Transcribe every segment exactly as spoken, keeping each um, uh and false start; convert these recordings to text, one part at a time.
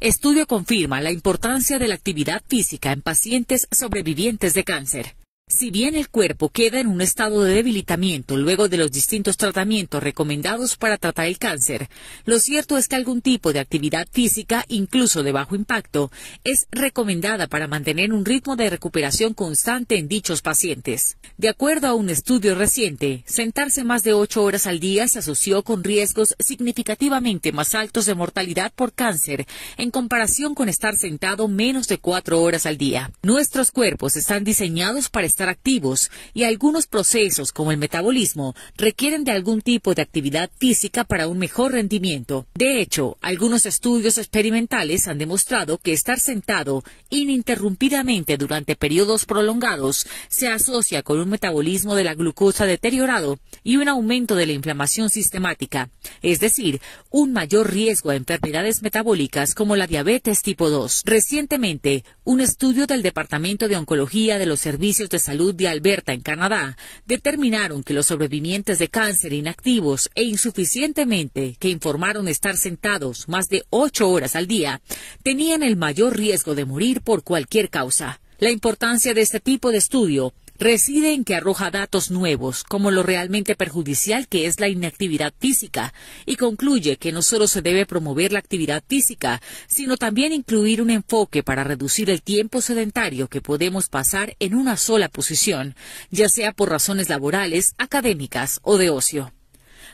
Estudio confirma la importancia de la actividad física en pacientes sobrevivientes de cáncer. Si bien el cuerpo queda en un estado de debilitamiento luego de los distintos tratamientos recomendados para tratar el cáncer, lo cierto es que algún tipo de actividad física, incluso de bajo impacto, es recomendada para mantener un ritmo de recuperación constante en dichos pacientes. De acuerdo a un estudio reciente, sentarse más de ocho horas al día se asoció con riesgos significativamente más altos de mortalidad por cáncer en comparación con estar sentado menos de cuatro horas al día. Nuestros cuerpos están diseñados para estar activos y algunos procesos como el metabolismo requieren de algún tipo de actividad física para un mejor rendimiento. De hecho, algunos estudios experimentales han demostrado que estar sentado ininterrumpidamente durante periodos prolongados se asocia con un metabolismo de la glucosa deteriorado y un aumento de la inflamación sistemática, es decir, un mayor riesgo a enfermedades metabólicas como la diabetes tipo dos. Recientemente, un estudio del Departamento de Oncología de los Servicios de Salud de Alberta, en Canadá, determinaron que los sobrevivientes de cáncer inactivos e insuficientemente que informaron estar sentados más de ocho horas al día tenían el mayor riesgo de morir por cualquier causa. La importancia de este tipo de estudio reside en que arroja datos nuevos, como lo realmente perjudicial que es la inactividad física, y concluye que no solo se debe promover la actividad física, sino también incluir un enfoque para reducir el tiempo sedentario que podemos pasar en una sola posición, ya sea por razones laborales, académicas o de ocio.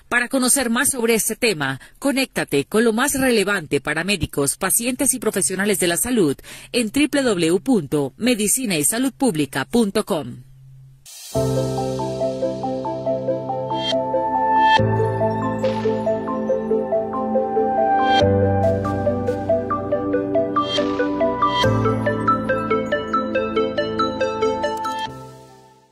Para conocer más sobre este tema, conéctate con lo más relevante para médicos, pacientes y profesionales de la salud en doble u doble u doble u punto medicina y salud pública punto com.